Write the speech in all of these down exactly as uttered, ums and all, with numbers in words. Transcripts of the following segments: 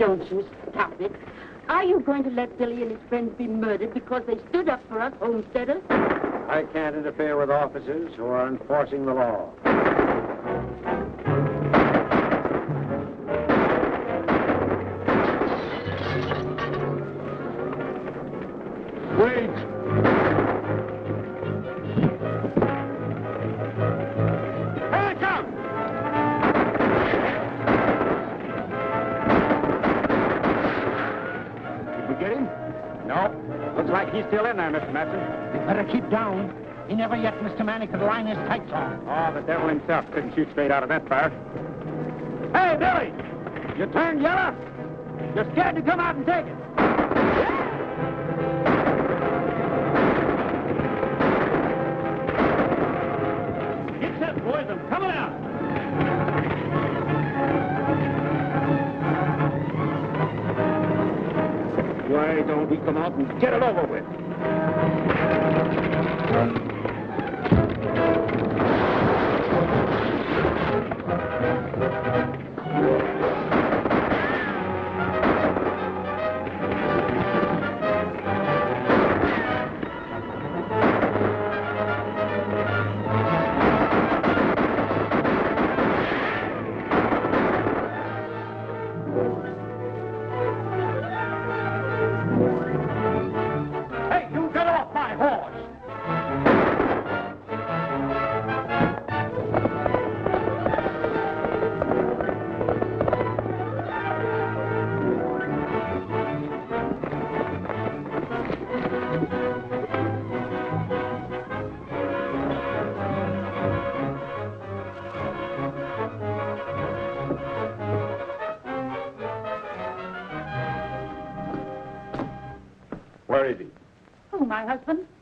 don't you stop it. Are you going to let Billy and his friends be murdered because they stood up for us homesteaders? I can't interfere with officers who are enforcing the law. Still in there, Mister Matson. You better keep down. He never yet, Mister Manning, could line his tights on. Oh, the devil himself couldn't shoot straight out of that fire. Hey, Billy! You turned yellow? You're scared to come out and take it. Get set, boys. I'm coming out. Why don't we come out and get it over with?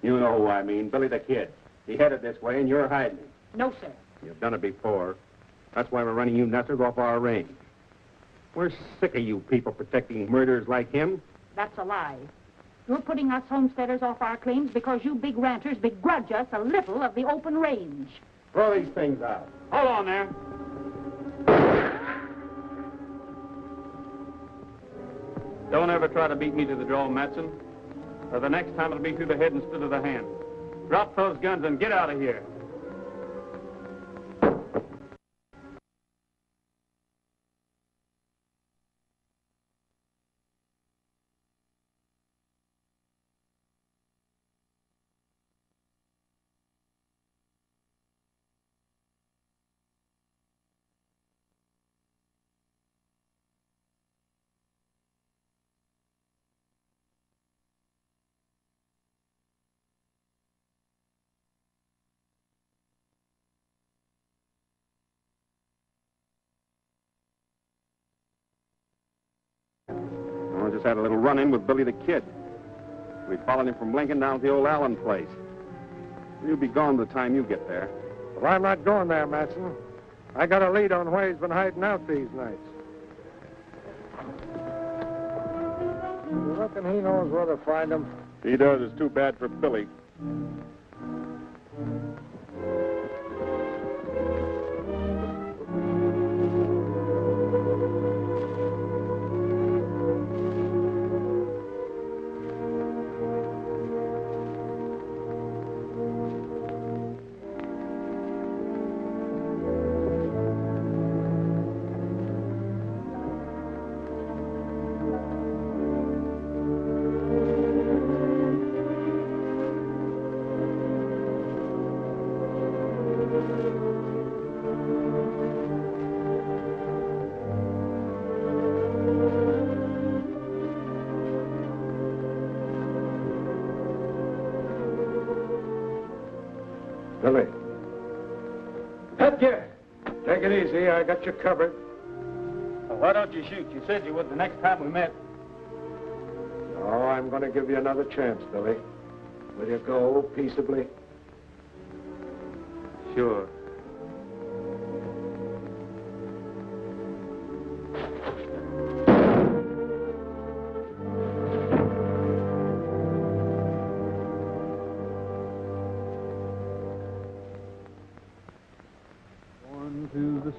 You know who I mean, Billy the Kid. He headed this way and you're hiding him. No, sir. You've done it before. That's why we're running you nutters off our range. We're sick of you people protecting murderers like him. That's a lie. You're putting us homesteaders off our claims because you big ranchers begrudge us a little of the open range. Throw these things out. Hold on there. Don't ever try to beat me to the draw, Matson. Or the next time it'll be through the head instead of the hand. Drop those guns and get out of here. Just had a little run-in with Billy the Kid. We followed him from Lincoln down to the old Allen place. You'll be gone by the time you get there. Well, I'm not going there, Matson. I got a lead on where he's been hiding out these nights. You reckon he knows where to find him? If he does, it's too bad for Billy. Easy, I got you covered. Well, why don't you shoot? You said you would the next time we met. Oh, I'm going to give you another chance, Billy. Will you go peaceably? Sure.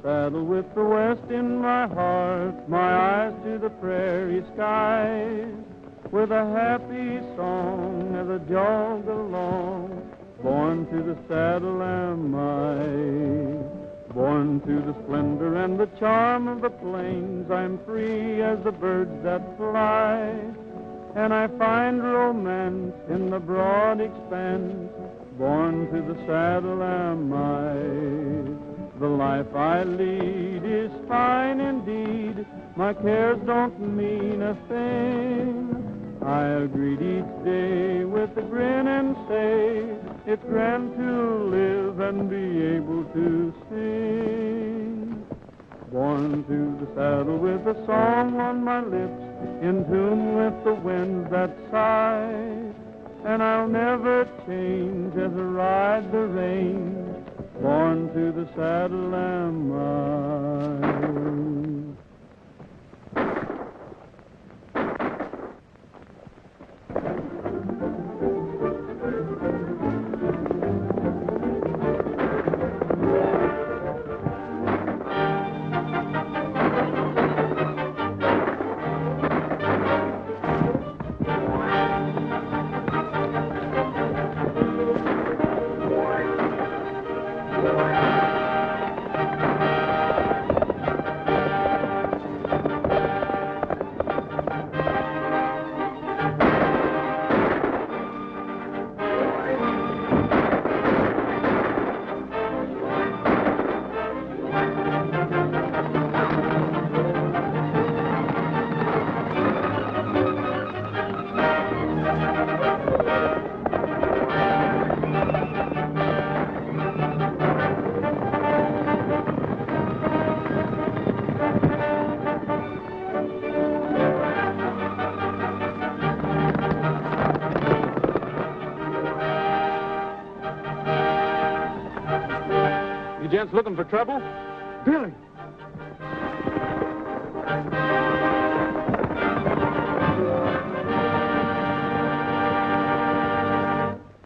Battle with the West in my heart, my eyes to the prairie skies, with a happy song as I jog along. Born to the saddle am I, born to the splendor and the charm of the plains. I'm free as the birds that fly, and I find romance in the broad expanse. Born to the saddle am I. The life I lead is fine indeed. My cares don't mean a thing. I'll greet each day with a grin and say, it's grand to live and be able to sing. Born to the saddle with a song on my lips, in tune with the winds that sigh. And I'll never change as I ride the reins. Born to the saddle am looking for trouble? Billy!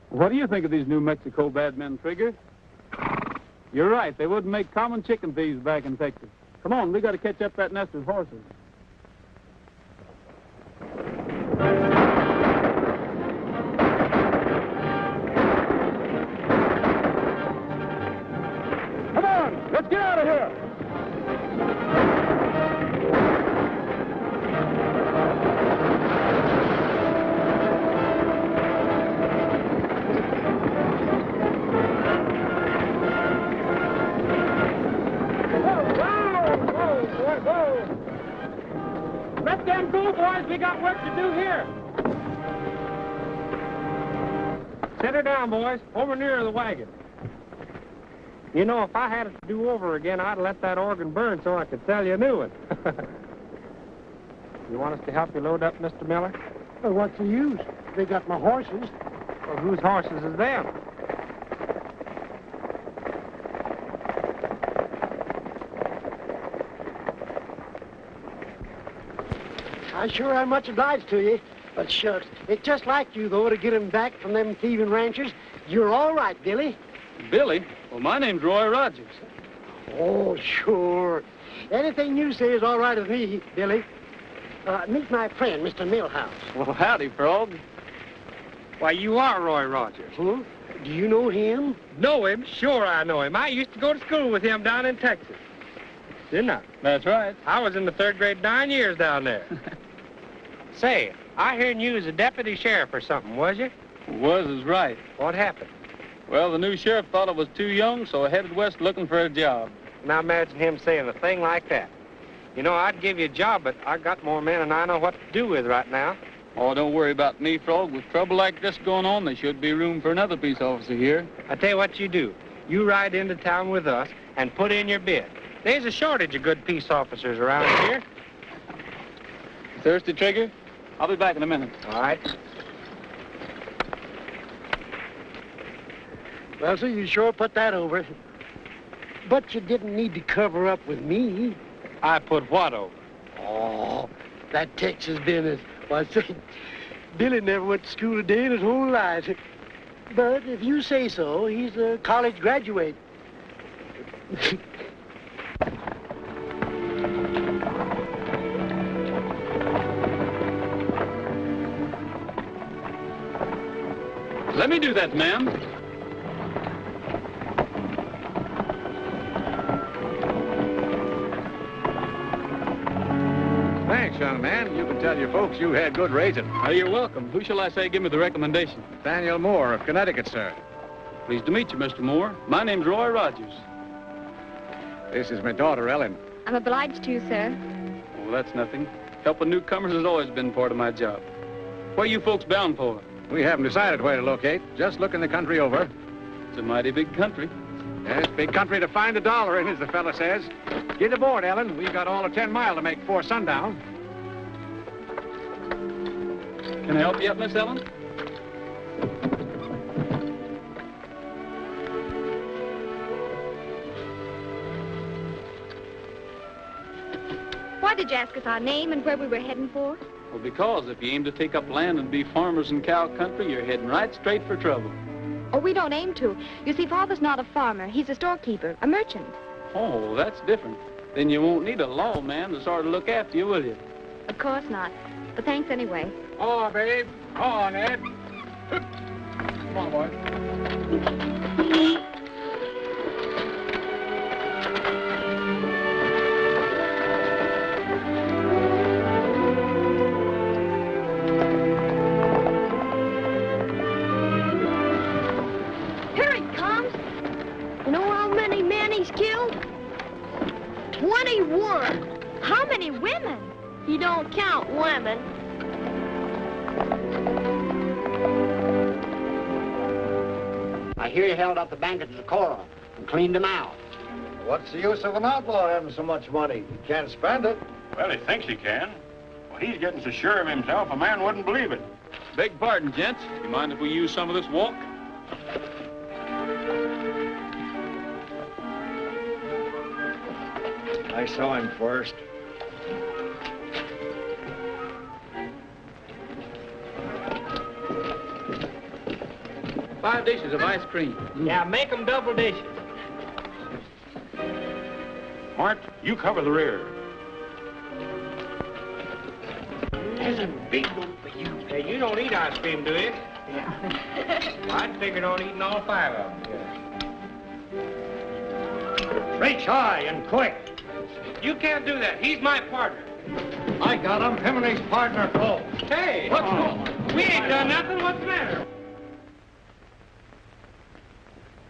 What do you think of these New Mexico bad men, Trigger? You're right, they wouldn't make common chicken thieves back in Texas. Come on, we got to catch up that nest of horses. Boys, over near the wagon. You know, if I had it to do over again, I'd let that organ burn so I could sell you a new one. You want us to help you load up, Mister Miller? Well, what's the use? They got my horses. Well, whose horses is them? I sure am much obliged to you. But shucks, it's just like you, though, to get him back from them thieving ranchers. You're all right, Billy. Billy? Well, my name's Roy Rogers. Oh, sure. Anything you say is all right with me, Billy. Uh, meet my friend, Mister Millhouse. Well, howdy, Frog. Why, you are Roy Rogers. Huh? Do you know him? Know him? Sure I know him. I used to go to school with him down in Texas. Didn't I? That's right. I was in the third grade nine years down there. Say, I heard you was a deputy sheriff or something, was you? Was is right. What happened? Well, the new sheriff thought I was too young, so I headed west looking for a job. Now imagine him saying a thing like that. You know, I'd give you a job, but I got more men than I know what to do with right now. Oh, don't worry about me, Frog. With trouble like this going on, there should be room for another peace officer here. I tell you what you do. You ride into town with us and put in your bid. There's a shortage of good peace officers around here. Thirsty, Trigger? I'll be back in a minute. All right. Well, sir, you sure put that over. But you didn't need to cover up with me. I put what over? Oh, that Texas business. Why, say, Billy never went to school a day in his whole life. But if you say so, he's a college graduate. Let me do that, ma'am. Thanks, young man. You can tell your folks you had good raising. Oh, you're welcome. Who shall I say give me the recommendation? Daniel Moore of Connecticut, sir. Pleased to meet you, Mister Moore. My name's Roy Rogers. This is my daughter, Ellen. I'm obliged to you, sir. Well, that's nothing. Helping newcomers has always been part of my job. Where are you folks bound for? We haven't decided where to locate. Just looking the country over. It's a mighty big country. Yes, big country to find a dollar in, as the fella says. Get aboard, Ellen. We've got all of ten mile to make before sundown. Can I help you up, Miss Ellen? Why did you ask us our name and where we were heading for? Well, because if you aim to take up land and be farmers in cow country, you're heading right straight for trouble. Oh, we don't aim to. You see, Father's not a farmer. He's a storekeeper, a merchant. Oh, that's different. Then you won't need a lawman to sort of look after you, will you? Of course not. But thanks anyway. Oh, babe. Come on, Ed. Come on, boy. Up the bank at Socorro and cleaned him out. What's the use of an outlaw having so much money? He can't spend it. Well, he thinks he can. Well, he's getting so sure of himself, a man wouldn't believe it. Beg pardon, gents. You mind if we use some of this walk? I saw him first. Five dishes of ice cream. Mm. Yeah, make them double dishes. Mart, you cover the rear. There's a big one for you. Hey, you don't eat ice cream, do you? Yeah. Well, I'd figured on eating all five of them. Yeah. Reach high and quick. You can't do that. He's my partner. I got him. Him and his partner both. Hey, what's wrong? Oh. We ain't done nothing. What's the matter?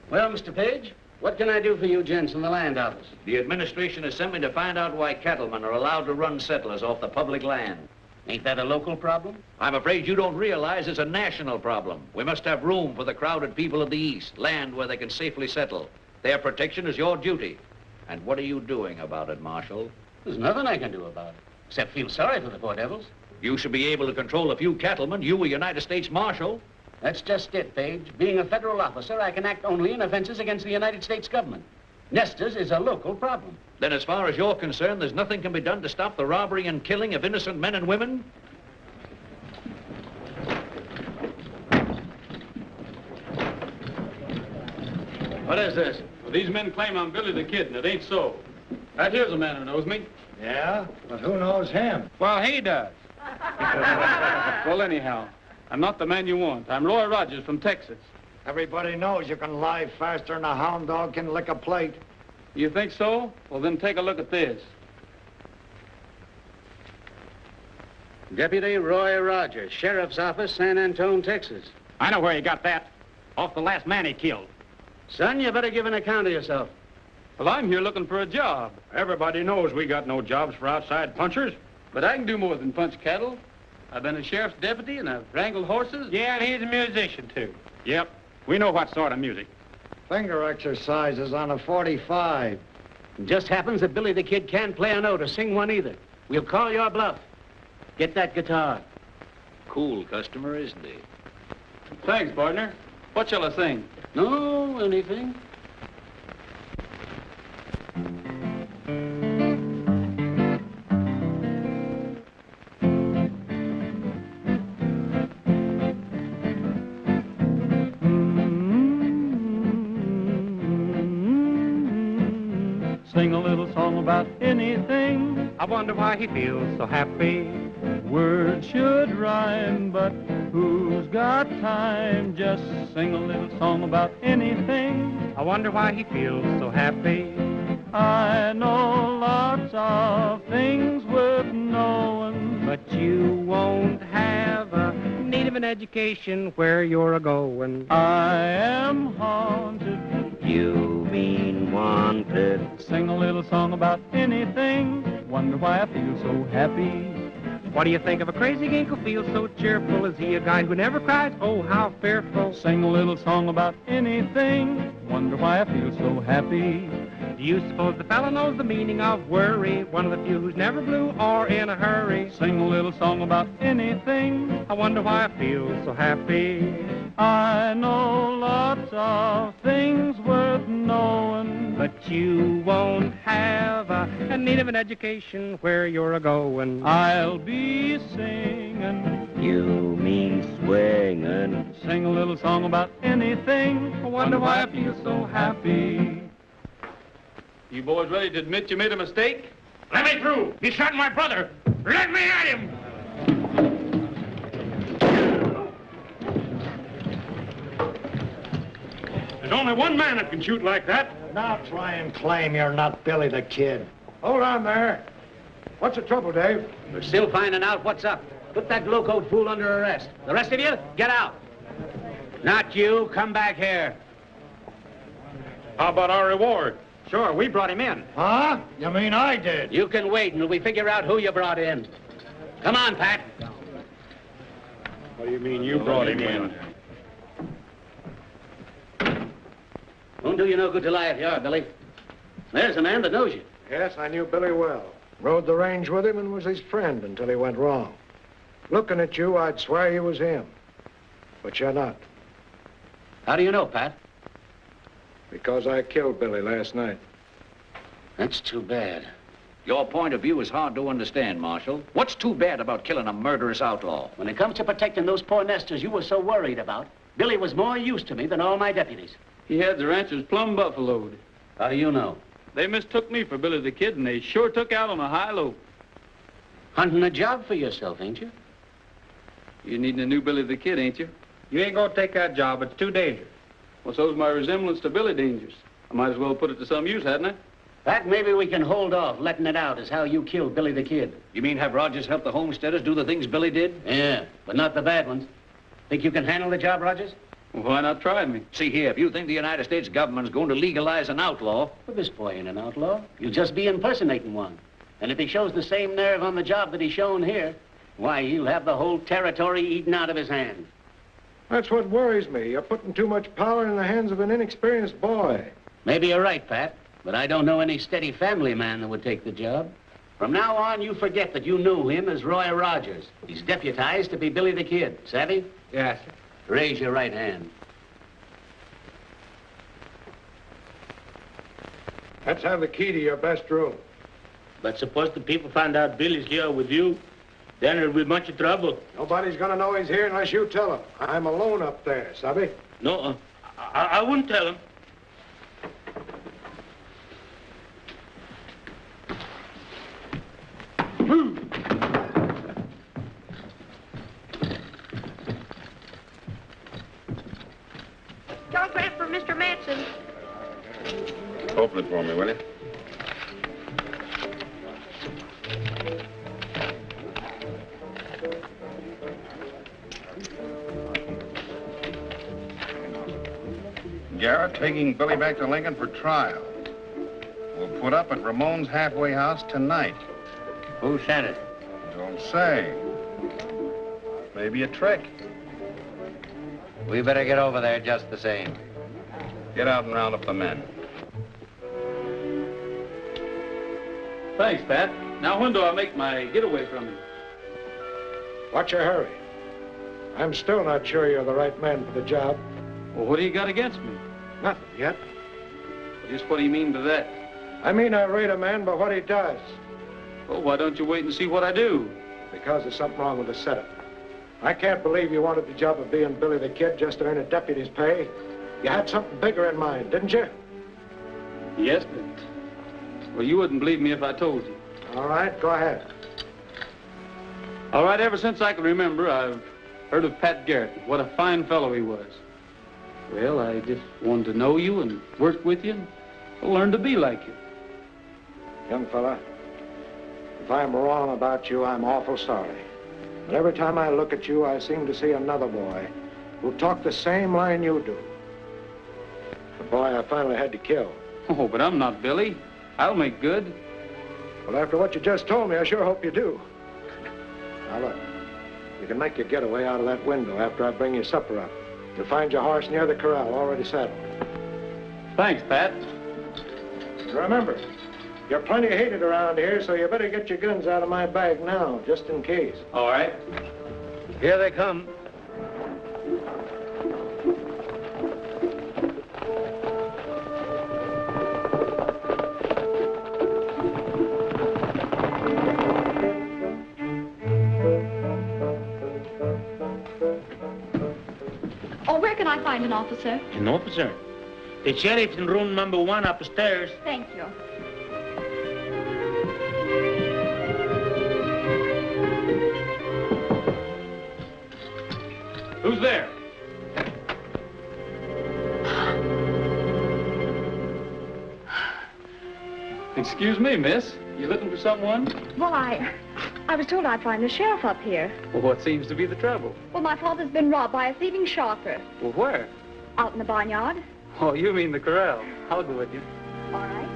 Well, Mister Page, what can I do for you gents in the land office? The administration has sent me to find out why cattlemen are allowed to run settlers off the public land. Ain't that a local problem? I'm afraid you don't realize it's a national problem. We must have room for the crowded people of the East, land where they can safely settle. Their protection is your duty. And what are you doing about it, Marshal? There's nothing I can do about it, except feel sorry for the poor devils. You should be able to control a few cattlemen, you a United States Marshal. That's just it, Page. Being a federal officer, I can act only in offenses against the United States government. Nestors is a local problem. Then as far as you're concerned, there's nothing can be done to stop the robbery and killing of innocent men and women? What is this? Well, these men claim I'm Billy the Kid, and it ain't so. Right here's a man who knows me. Yeah, but who knows him? Well, he does. Well, anyhow. I'm not the man you want. I'm Roy Rogers from Texas. Everybody knows you can lie faster than a hound dog can lick a plate. You think so? Well, then take a look at this. Deputy Roy Rogers, Sheriff's Office, San Antonio, Texas. I know where you got that. Off the last man he killed. Son, you better give an account of yourself. Well, I'm here looking for a job. Everybody knows we got no jobs for outside punchers. But I can do more than punch cattle. I've been a sheriff's deputy, and I've wrangled horses. Yeah, and he's a musician, too. Yep, we know what sort of music. Finger exercises on a forty-five. It just happens that Billy the Kid can't play a note or sing one either. We'll call your bluff. Get that guitar. Cool customer, isn't he? Thanks, partner. What shall I sing? No, anything. Sing a little song about anything. I wonder why he feels so happy. Words should rhyme, but who's got time, just sing a little song about anything. I wonder why he feels so happy. I know lots of things worth knowing, but you won't have a need of an education where you're a-going. I am haunted. You mean wanted. Sing a little song about anything. Wonder why I feel so happy. What do you think of a crazy gink who feels so cheerful? Is he a guy who never cries? Oh, how fearful. Sing a little song about anything. Wonder why I feel so happy. Do you suppose the fellow knows the meaning of worry? One of the few who's never blue or in a hurry. Sing a little song about anything. I wonder why I feel so happy. I know lots of things worth knowing, but you won't have a, a need of an education where you're a-going. I'll be singing. You mean swinging. Sing a little song about anything. I wonder why I feel so happy. You boys ready to admit you made a mistake? Let me through! He shot my brother! Let me at him! There's only one man that can shoot like that. Now try and claim you're not Billy the Kid. Hold on there. What's the trouble, Dave? We're still finding out what's up. Put that loco fool under arrest. The rest of you, get out. Not you, come back here. How about our reward? Sure, we brought him in. Huh? You mean I did? You can wait until we figure out who you brought in. Come on, Pat. What do you mean you brought him in? Won't do you no good to lie if you are, Billy. There's a man that knows you. Yes, I knew Billy well. Rode the range with him and was his friend until he went wrong. Looking at you, I'd swear you was him. But you're not. How do you know, Pat? Because I killed Billy last night. That's too bad. Your point of view is hard to understand, Marshal. What's too bad about killing a murderous outlaw? When it comes to protecting those poor nesters you were so worried about, Billy was more use to me than all my deputies. He had the ranchers plumb buffaloed. How do you know? They mistook me for Billy the Kid, and they sure took out on a high low. Hunting a job for yourself, ain't you? You're needing a new Billy the Kid, ain't you? You ain't gonna take that job. It's too dangerous. Well, so's my resemblance to Billy dangerous. I might as well put it to some use, hadn't I? That maybe we can hold off letting it out is how you killed Billy the Kid. You mean have Rogers help the homesteaders do the things Billy did? Yeah, but not the bad ones. Think you can handle the job, Rogers? Well, why not try me? See here, if you think the United States government's going to legalize an outlaw... Well, this boy ain't an outlaw. You'll just be impersonating one. And if he shows the same nerve on the job that he's shown here, why, he'll have the whole territory eaten out of his hand. That's what worries me. You're putting too much power in the hands of an inexperienced boy. Maybe you're right, Pat, but I don't know any steady family man that would take the job. From now on, you forget that you knew him as Roy Rogers. He's deputized to be Billy the Kid. Savvy? Yes, sir. Raise your right hand. Let's have the key to your best room. But suppose the people find out Billy's here with you? Then it'll be much trouble. Nobody's gonna know he's here unless you tell him. I'm alone up there, Subby. No, uh, I, I wouldn't tell him. Telegraph for Mister Matson. Open it for me, will you? Garrett taking Billy back to Lincoln for trial. We'll put up at Ramon's halfway house tonight. Who sent it? Don't say. Maybe a trick. We better get over there just the same. Get out and round up the men. Thanks, Pat. Now when do I make my getaway from you? What's your hurry? I'm still not sure you're the right man for the job. Well, what do you got against me? Nothing yet. Just what do you mean by that? I mean I rate a man by what he does. Well, why don't you wait and see what I do? Because there's something wrong with the setup. I can't believe you wanted the job of being Billy the Kid just to earn a deputy's pay. You had something bigger in mind, didn't you? Yes, but... Well, you wouldn't believe me if I told you. All right, go ahead. All right, ever since I can remember, I've Heard of Pat Garrett. What a fine fellow he was. Well, I just wanted to know you and work with you and learn to be like you. Young fella, if I'm wrong about you, I'm awful sorry. But every time I look at you, I seem to see another boy who talked the same line you do. The boy I finally had to kill. Oh, but I'm not Billy. I'll make good. Well, after what you just told me, I sure hope you do. Now, look, you can make your getaway out of that window after I bring your supper up. You'll find your horse near the corral, already saddled. Thanks, Pat. Remember, you're plenty hated around here, so you better get your guns out of my bag now, just in case. All right. Here they come. Where can I find an officer? An officer? The sheriff's in room number one upstairs. Thank you. Who's there? Excuse me, miss. You looking for someone? Well, I... I was told I'd find the sheriff up here. Well, what seems to be the trouble? Well, my father's been robbed by a thieving sharper. Well, where? Out in the barnyard. Oh, you mean the corral. I'll go with you. All right.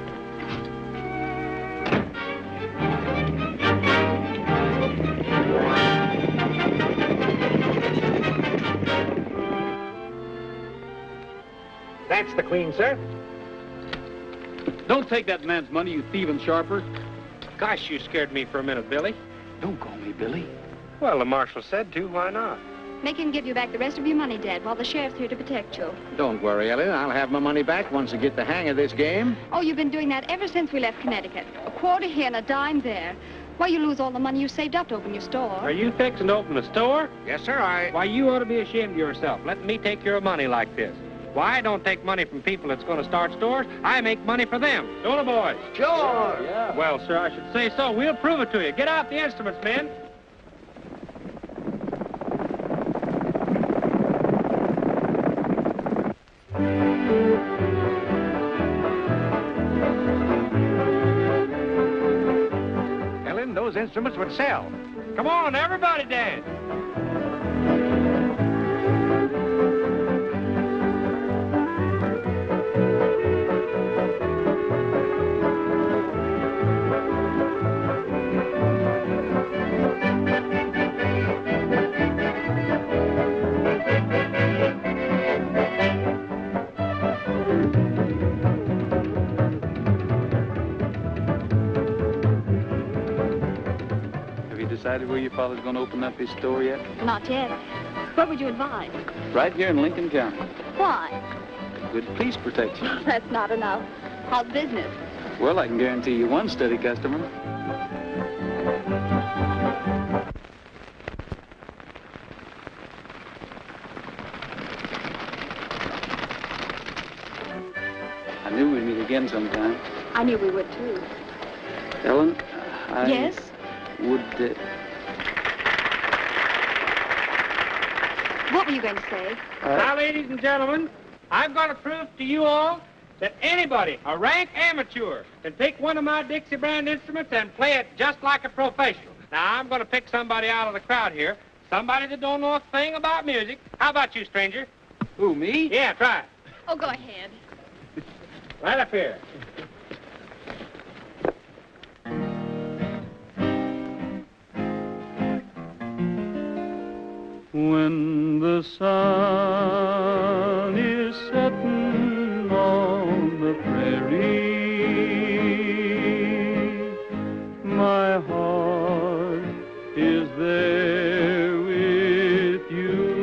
That's the queen, sir. Don't take that man's money, you thieving sharper. Gosh, you scared me for a minute, Billy. Don't call me Billy. Well, the marshal said to. Why not? Make him give you back the rest of your money, Dad, while the sheriff's here to protect you. Don't worry, Ellen. I'll have my money back once I get the hang of this game. Oh, you've been doing that ever since we left Connecticut. A quarter here and a dime there. Why, you lose all the money you saved up to open your store. Are you fixing to open a store? Yes, sir, I... Why, you ought to be ashamed of yourself, letting me take your money like this. Why, I don't take money from people that's going to start stores. I make money for them. Don't the boys? Sure. Yeah, yeah. Well, sir, I should say so. We'll prove it to you. Get out the instruments, men. Ellen, those instruments would sell. Come on, everybody dance. Where your father's going to open up his store yet? Not yet. Where would you advise? Right here in Lincoln County. Why? Good police protection. That's not enough. How's business? Well, I can guarantee you one steady customer. I knew we'd meet again sometime. I knew we would, too. Ellen, I... Yes? Would... Uh, What were you going to say? Uh, now, ladies and gentlemen, I've got to prove to you all that anybody, a rank amateur, can pick one of my Dixie Brand instruments and play it just like a professional. Now, I'm going to pick somebody out of the crowd here, somebody that don't know a thing about music. How about you, stranger? Who, me? Yeah, try it. Oh, go ahead. Right up here. When the sun is setting on the prairie, my heart is there with you.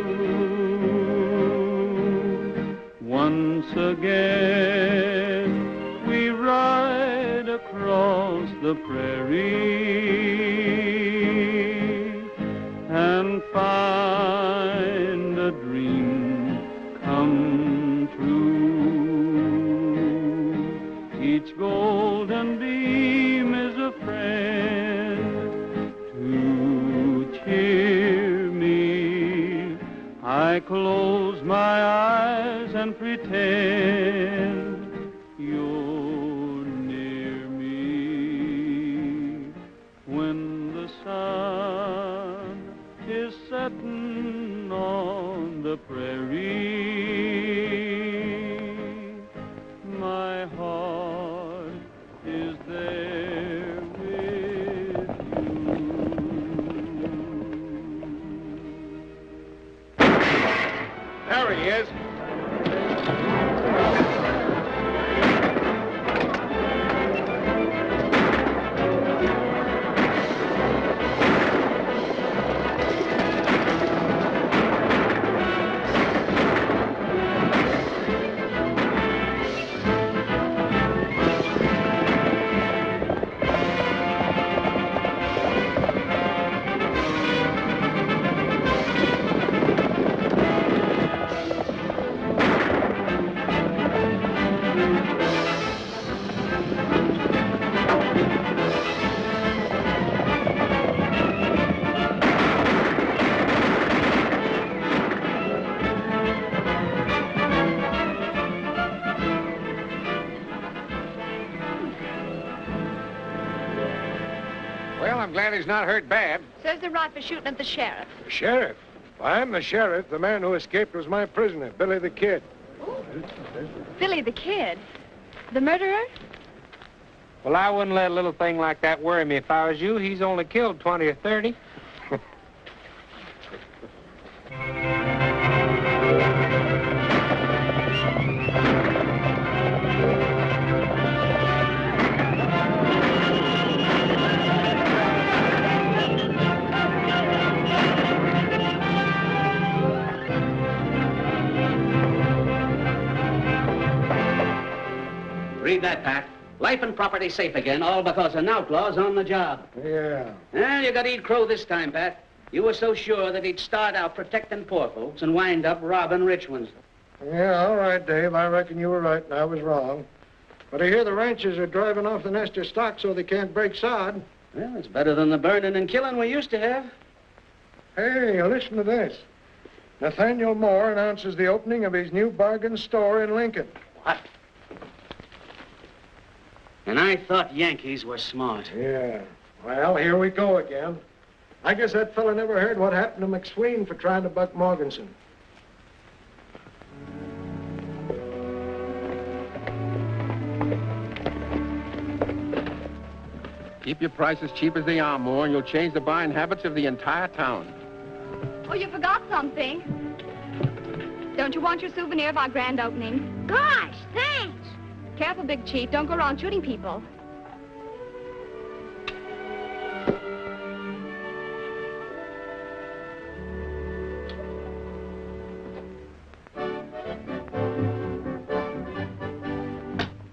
Once again, we ride across the prairie and find golden beam is a friend to cheer me I close my eyes and pretend you're near me when the sun is setting on the prairie. My heart is there with you. There he is. He's not hurt bad. Says the rod for shooting at the sheriff. The sheriff? If I'm the sheriff, the man who escaped was my prisoner, Billy the Kid. Ooh. Billy the Kid? The murderer? Well, I wouldn't let a little thing like that worry me if I was you. He's only killed twenty or thirty. Read that, Pat. Life and property safe again, all because an outlaw's on the job. Yeah. Well, you gotta eat crow this time, Pat. You were so sure that he'd start out protecting poor folks and wind up robbing rich ones. Yeah, all right, Dave. I reckon you were right and I was wrong. But I hear the ranchers are driving off the nester stock so they can't break sod. Well, it's better than the burning and killing we used to have. Hey, listen to this. Nathaniel Moore announces the opening of his new bargain store in Lincoln. What? And I thought Yankees were smart. Yeah. Well, here we go again. I guess that fella never heard what happened to McSween for trying to buck Morganson. Keep your prices cheap as they are, Moore, and you'll change the buying habits of the entire town. Oh, you forgot something. Don't you want your souvenir of our grand opening? Gosh, thanks. Careful, Big Chief. Don't go around shooting people.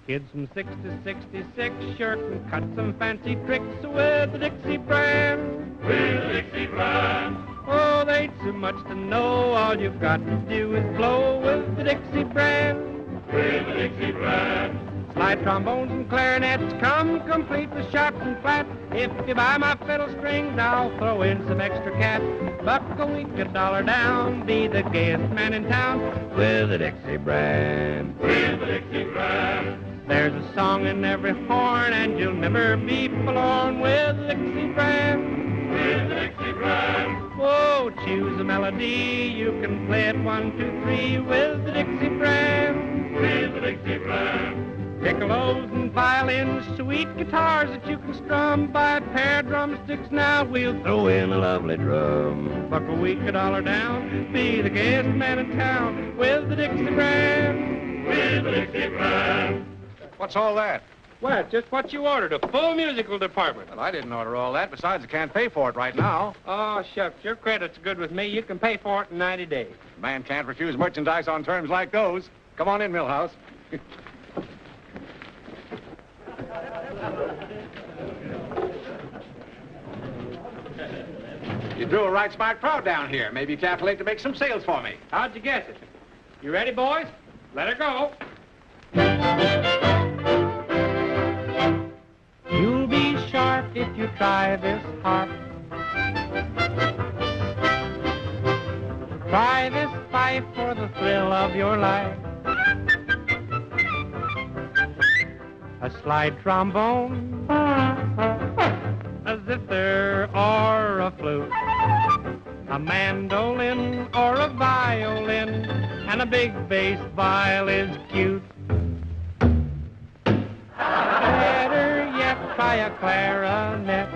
Kids from six to sixty-six shirk and cut some fancy tricks with the Dixie Brand. With the Dixie Brand. Oh, they ain't too much to know. All you've got to do is blow with the Dixie Brand. With the Dixie Brand. Slide trombones and clarinets come complete with sharps and flat. If you buy my fiddle strings, I'll throw in some extra cat. Buck a week, a dollar down, be the gayest man in town. With the Dixie Brand. With the Dixie Brand. There's a song in every horn and you'll never be forlorn. With the Dixie Brand. With the Dixie Brand. Oh, choose a melody, you can play it one, two, three. With the Dixie Brand. With the Dixie Brand. Piccolos and violins, sweet guitars that you can strum. Buy a pair of drumsticks now, we'll throw in a lovely drum. Buck a week, a dollar down, be the gayest man in town. With the Dixie Brand. With the Dixie Brand. What's all that? Well, just what you ordered, a full musical department. Well, I didn't order all that. Besides, I can't pay for it right now. Oh, shucks, your credit's good with me. You can pay for it in ninety days. A man can't refuse merchandise on terms like those. Come on in, Millhouse. You drew a right smart crowd down here. Maybe you calculate to make some sales for me. How'd you guess it? You ready, boys? Let her go. You'll be sharp if you try this harp. Try this harp. wife for the thrill of your life. A slide trombone, a zither or a flute, a mandolin or a violin, and a big bass viol is cute. Better yet, try a clarinet,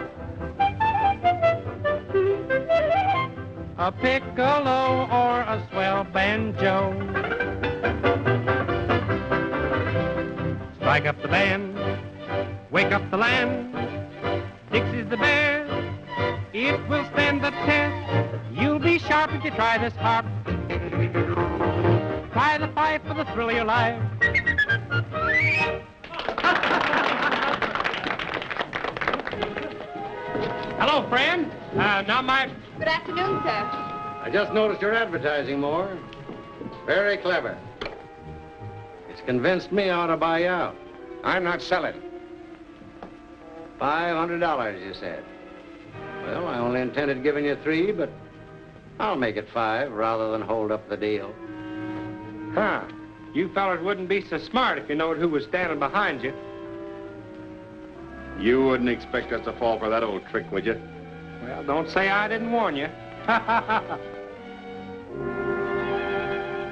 a piccolo or a swell banjo. Strike up the band, wake up the land, Dixie's the bear, it will stand the test. You'll be sharp if you try this harp. Try the pipe for the thrill of your life. Hello, friend. Uh, now my... Good afternoon, sir. I just noticed your advertising, Moore. Very clever. It's convinced me I ought to buy you out. I'm not selling. five hundred dollars, you said. Well, I only intended giving you three, but I'll make it five rather than hold up the deal. Huh. You fellas wouldn't be so smart if you knowed who was standing behind you. You wouldn't expect us to fall for that old trick, would you? Well, don't say I didn't warn you.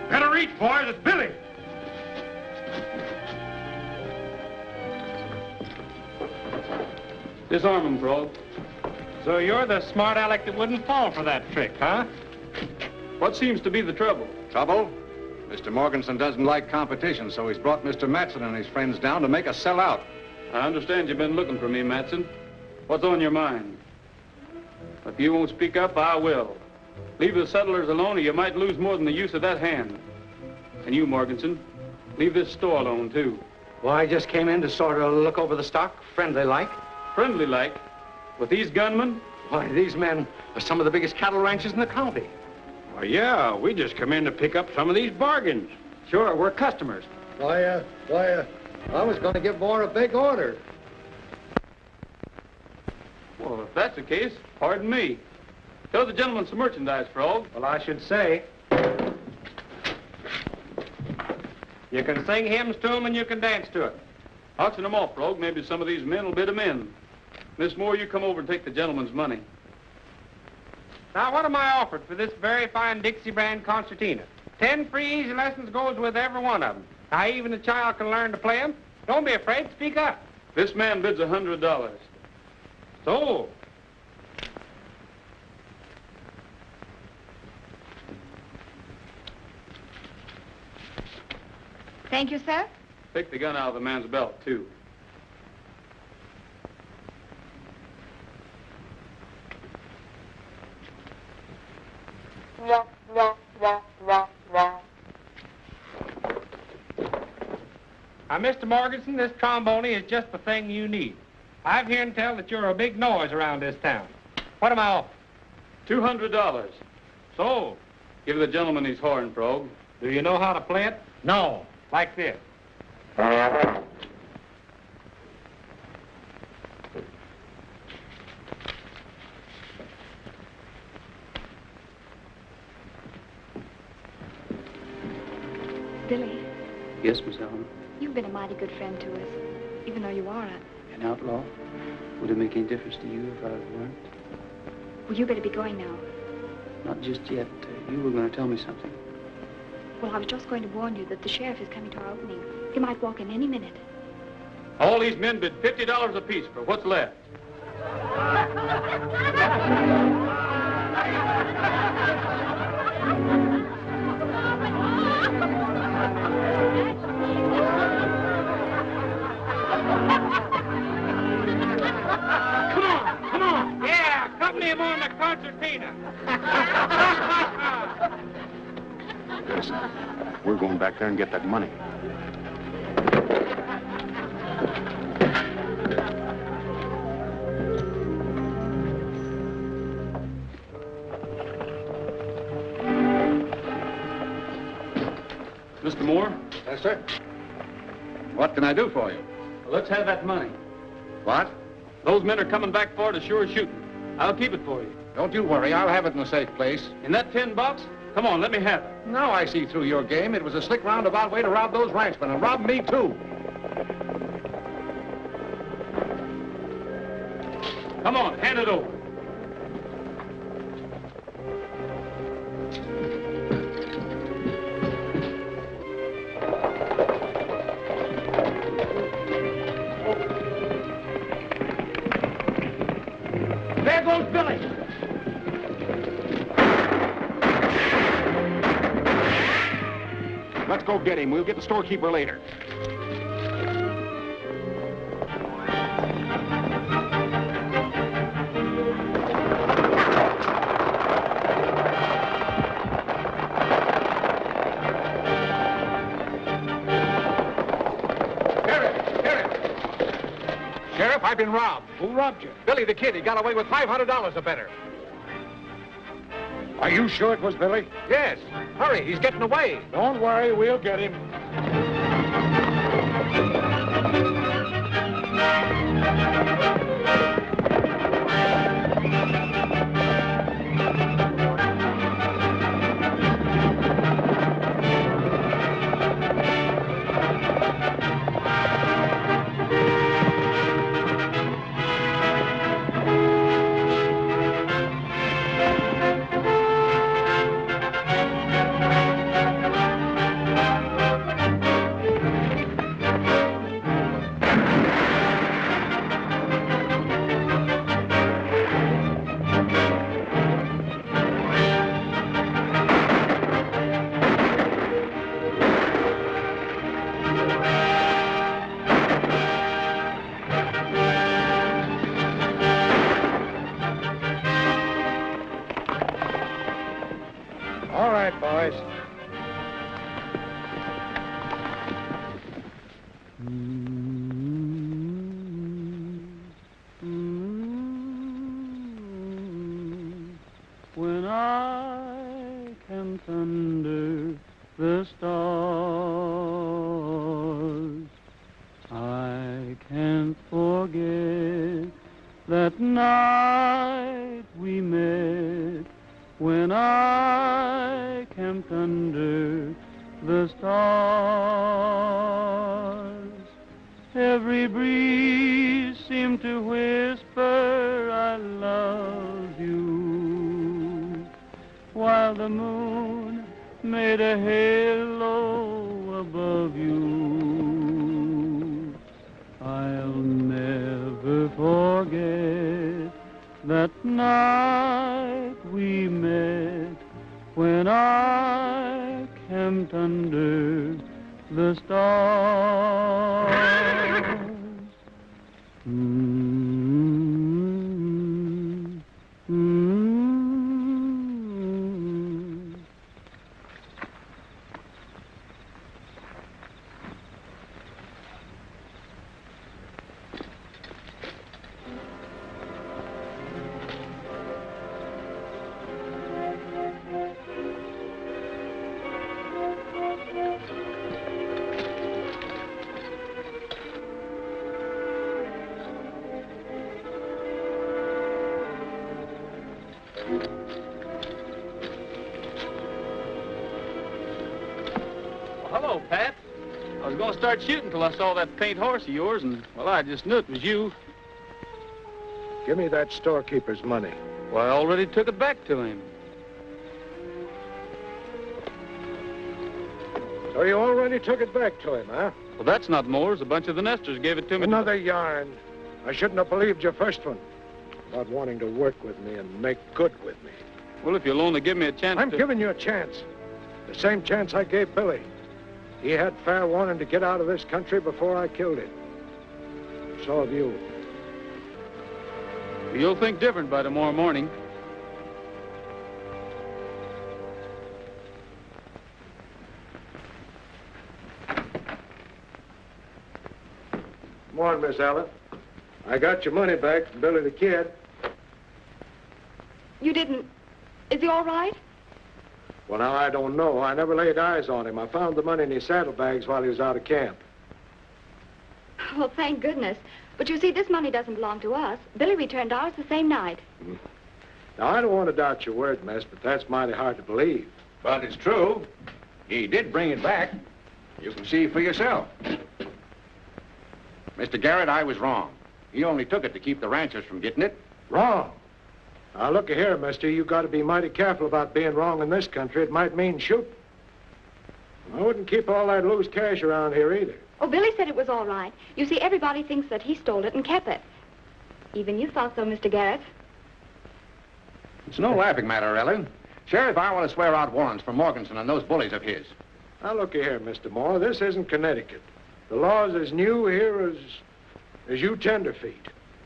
Better reach, boys. It's Billy. Disarm him, Frog. So you're the smart aleck that wouldn't fall for that trick, huh? What seems to be the trouble? Trouble? Mister Morganson doesn't like competition, so he's brought Mister Matson and his friends down to make us sell out. I understand you've been looking for me, Matson. What's on your mind? If you won't speak up, I will. Leave the settlers alone, or you might lose more than the use of that hand. And you, Morganson, leave this store alone, too. Well, I just came in to sort of look over the stock, friendly-like. Friendly-like? With these gunmen? Why, these men are some of the biggest cattle ranchers in the county. Well, yeah, we just come in to pick up some of these bargains. Sure, we're customers. Why, uh, why, uh, I was going to give Moore a big order. Well, if that's the case, pardon me. Tell the gentleman some merchandise, Frog. Well, I should say. You can sing hymns to him and you can dance to it. Auction them off, Frog. Maybe some of these men will bid them in. Miss Moore, you come over and take the gentleman's money. Now, what am I offered for this very fine Dixie Brand concertina? Ten free easy lessons goes with every one of them. Now, even a child can learn to play them. Don't be afraid. Speak up. This man bids a hundred dollars. So. Thank you, sir. Take the gun out of the man's belt, too. Yeah, yeah, yeah, yeah, yeah. Now, Mister Morganson, this trombone is just the thing you need. I've heard tell that you're a big noise around this town. What am I offering? Two hundred dollars. Sold. Give the gentleman his horn, Frog. Do you know how to play it? No. Like this. Billy. Yes, Miss Alma. You've been a mighty good friend to us, even though you are a... An outlaw? Would it make any difference to you if I weren't? Well, you better be going now. Not just yet. Uh, you were going to tell me something. Well, I was just going to warn you that the sheriff is coming to our opening. He might walk in any minute. All these men bid fifty dollars apiece for what's left. Him on the concertina. Listen, we're going back there and get that money. Mister Moore? Yes, sir. What can I do for you? Well, let's have that money. What? Those men are coming back for it as sure as shooting. I'll keep it for you. Don't you worry. I'll have it in a safe place. In that tin box? Come on, let me have it. Now I see through your game. It was a slick roundabout way to rob those ranchmen, and rob me, too. Come on, hand it over. There goes Billy. Let's go get him. We'll get the storekeeper later. I've been robbed. Who robbed you? Billy the Kid. He got away with five hundred dollars or better. Are you sure it was Billy? Yes. Hurry, he's getting away. Don't worry, we'll get him. I started shooting till I saw that paint horse of yours, and, well, I just knew it was you. Give me that storekeeper's money. Well, I already took it back to him. So you already took it back to him, huh? Well, that's not Moore's. A bunch of the nesters gave it to me. Another yarn. I shouldn't have believed your first one. About wanting to work with me and make good with me. Well, if you'll only give me a chance I'm to... giving you a chance. The same chance I gave Billy. He had fair warning to get out of this country before I killed him. So have you. You'll think different by tomorrow morning. Good morning, Miss Allen. I got your money back from Billy the Kid. You didn't... Is he all right? Well, now, I don't know. I never laid eyes on him. I found the money in his saddlebags while he was out of camp. Well, thank goodness. But you see, this money doesn't belong to us. Billy returned ours the same night. Mm. Now, I don't want to doubt your word, miss, but that's mighty hard to believe. But it's true. He did bring it back. You can see for yourself. Mister Garrett, I was wrong. He only took it to keep the ranchers from getting it. Wrong? Now, look here, mister. You got to be mighty careful about being wrong in this country. It might mean shooting. I wouldn't keep all that loose cash around here either. Oh, Billy said it was all right. You see, everybody thinks that he stole it and kept it. Even you thought so, Mister Garrett. It's no laughing matter, Ellen. Sheriff, I want to swear out warrants for Morganson and those bullies of his. Now, look here, Mister Moore. This isn't Connecticut. The law's as new here as, as you tenderfeet.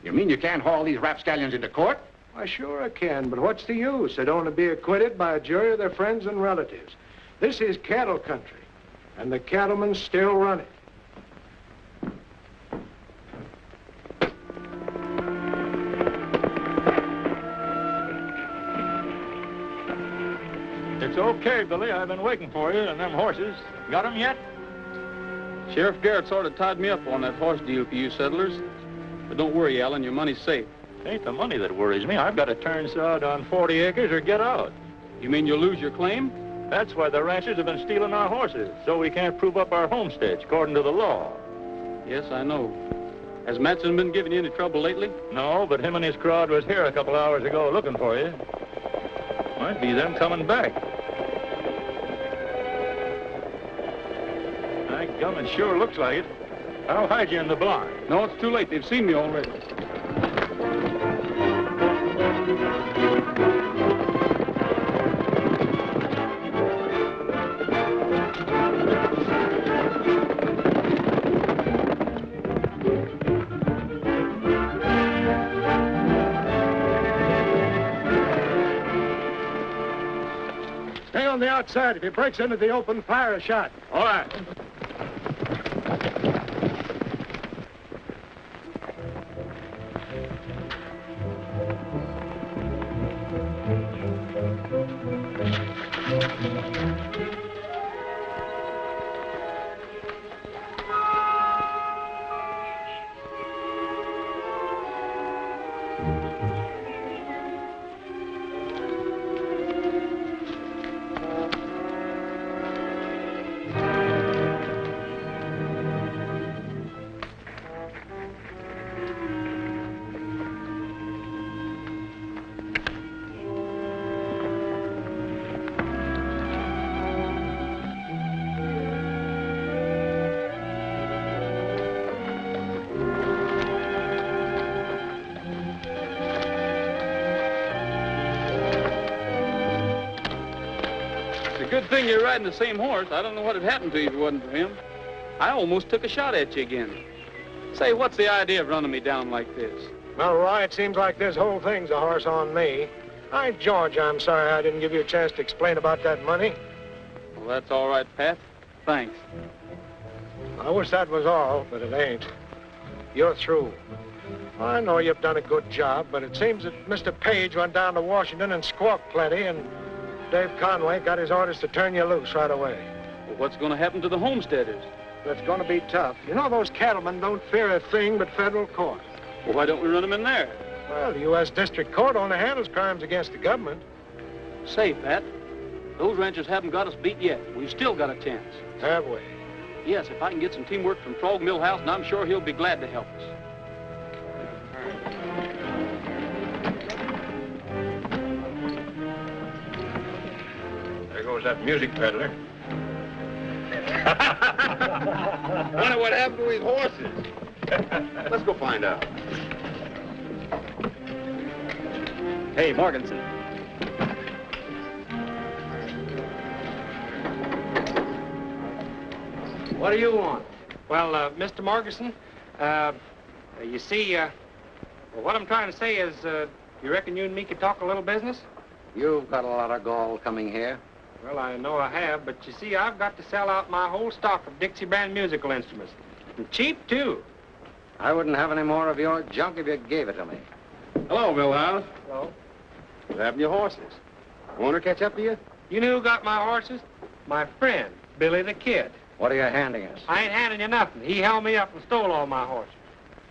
You mean you can't haul these rapscallions into court? Why, sure I can, but what's the use? They don't want to be acquitted by a jury of their friends and relatives. This is cattle country, and the cattlemen still run it. It's okay, Billy. I've been waiting for you and them horses. Got them yet? Sheriff Garrett sort of tied me up on that horse deal for you settlers. But don't worry, Allen, your money's safe. It ain't the money that worries me. I've got to turn sod on forty acres or get out. You mean you'll lose your claim? That's why the ranchers have been stealing our horses, so we can't prove up our homesteads according to the law. Yes, I know. Has Matson been giving you any trouble lately? No, but him and his crowd was here a couple hours ago looking for you. Might be them coming back. That gum, it sure looks like it. I'll hide you in the barn. No, it's too late. They've seen me already. Outside. If he breaks into the open, fire a shot. All right. Good thing you're riding the same horse. I don't know what had happened to you if it wasn't for him. I almost took a shot at you again. Say, what's the idea of running me down like this? Well, Roy, it seems like this whole thing's a horse on me. Hi, George, I'm sorry I didn't give you a chance to explain about that money. Well, that's all right, Pat. Thanks. I wish that was all, but it ain't. You're through. I know you've done a good job, but it seems that Mister Page went down to Washington and squawked plenty, and Dave Conway got his orders to turn you loose right away. Well, what's going to happen to the homesteaders? That's going to be tough. You know, those cattlemen don't fear a thing but federal court. Well, why don't we run them in there? Well, the U S District Court only handles crimes against the government. Say, Pat, those ranchers haven't got us beat yet. We've still got a chance. Have we? Yes, if I can get some teamwork from Frog Millhouse, and I'm sure he'll be glad to help us. That music peddler. Wonder what happened to his horses. Let's go find out. Hey, Morganson. What do you want? Well, uh, Mister Morganson, uh, you see, uh, what I'm trying to say is, uh, you reckon you and me could talk a little business? You've got a lot of gall coming here. Well, I know I have, but you see, I've got to sell out my whole stock of Dixie Brand musical instruments. And cheap, too. I wouldn't have any more of your junk if you gave it to me. Hello, Millhouse. Hello. What happened to your horses? Want to catch up to you? You know who got my horses? My friend, Billy the Kid. What are you handing us? I ain't handing you nothing. He held me up and stole all my horses.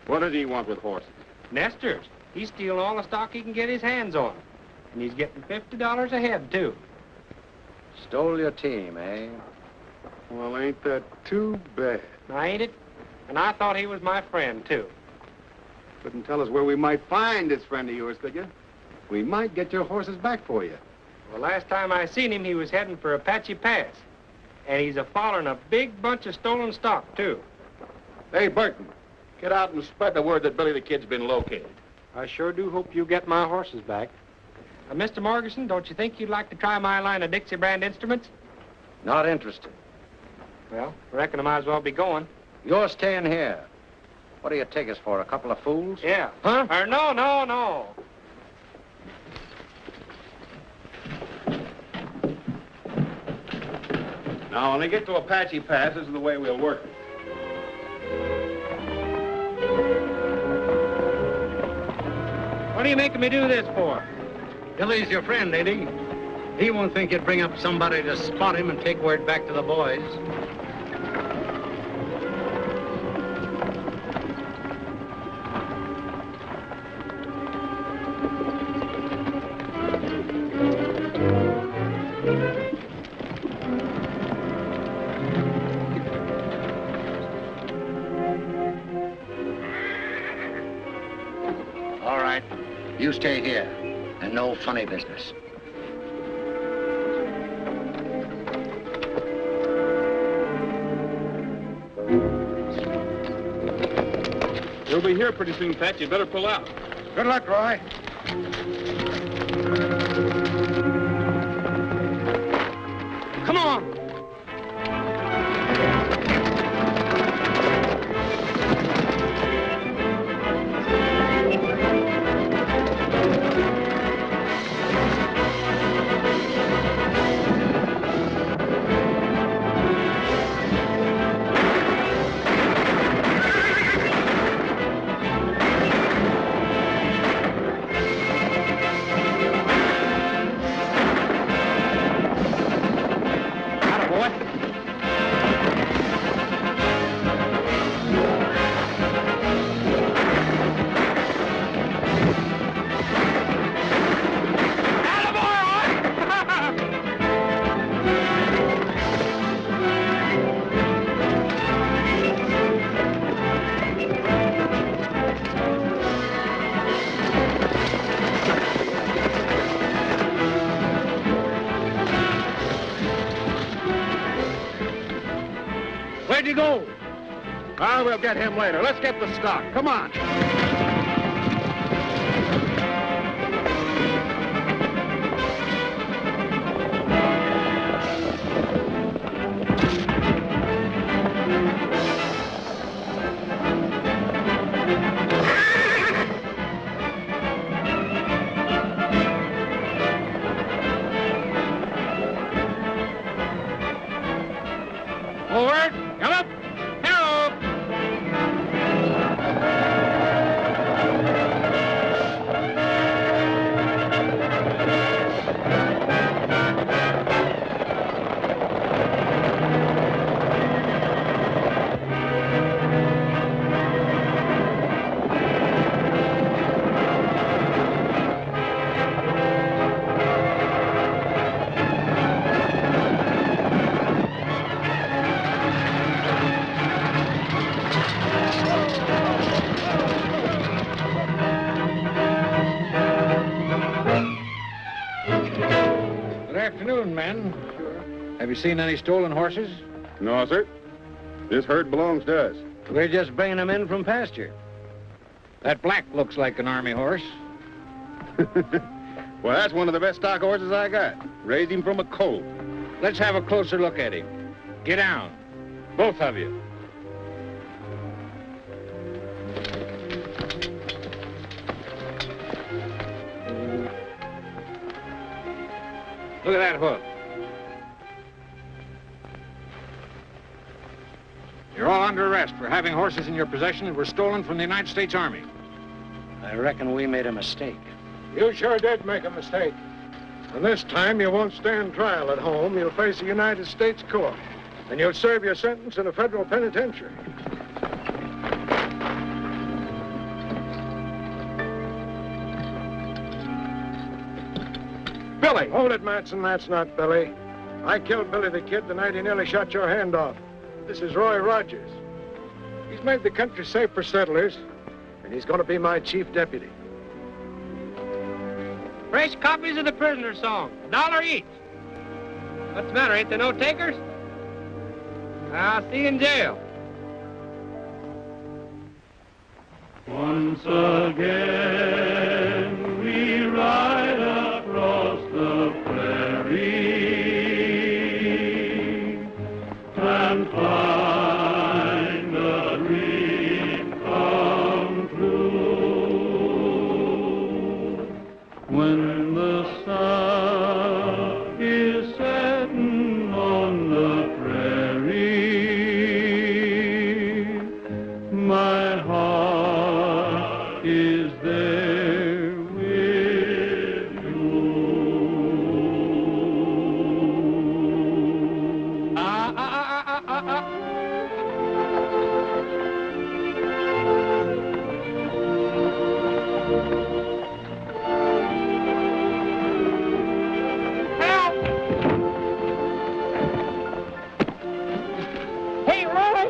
What does he want with horses? Nesters. He's stealing all the stock he can get his hands on. And he's getting fifty dollars a head, too. Stole your team, eh? Well, ain't that too bad? Now, ain't it? And I thought he was my friend, too. Couldn't tell us where we might find this friend of yours, could you? We might get your horses back for you. Well, last time I seen him, he was heading for Apache Pass. And he's a following a big bunch of stolen stock, too. Hey, Burton, get out and spread the word that Billy the Kid's been located. I sure do hope you get my horses back. Uh, Mister Morganson, don't you think you'd like to try my line of Dixie Brand instruments? Not interested. Well, I reckon I might as well be going. You're staying here. What do you take us for, a couple of fools? Yeah. Huh? Or no, no, no. Now, when they get to Apache Pass, this is the way we'll work it. What are you making me do this for? Billy's your friend, ain't he? He won't think you'd bring up somebody to spot him and take word back to the boys. All right, you stay here. And no funny business. You'll be here pretty soon, Pat. You better pull out. Good luck, Roy. Come on. Go. Ah, we'll get him later. Let's get the stock. Come on. Have you seen any stolen horses? No, sir. This herd belongs to us. We're just bringing them in from pasture. That black looks like an army horse. Well, that's one of the best stock horses I got. Raised him from a colt. Let's have a closer look at him. Get down, both of you. Look at that hoof. You're all under arrest for having horses in your possession that were stolen from the United States Army. I reckon we made a mistake. You sure did make a mistake. And this time you won't stand trial at home. You'll face a United States court. And you'll serve your sentence in a federal penitentiary. Billy! Hold it, Matson. That's not Billy. I killed Billy the Kid the night he nearly shot your hand off. This is Roy Rogers. He's made the country safe for settlers, and he's going to be my chief deputy. Fresh copies of the Prisoner's Song, a dollar each. What's the matter, ain't there no takers? I'll see you in jail. Once again, we ride across the prairie and find a dream come true. When the sun is setting on the prairie, my heart is there with you. Ah, ah, ah, ah, ah, ah. Help! Hey, Roy!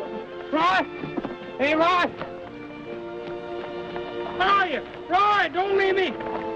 Roy! Hey, Roy! Roy, don't leave me!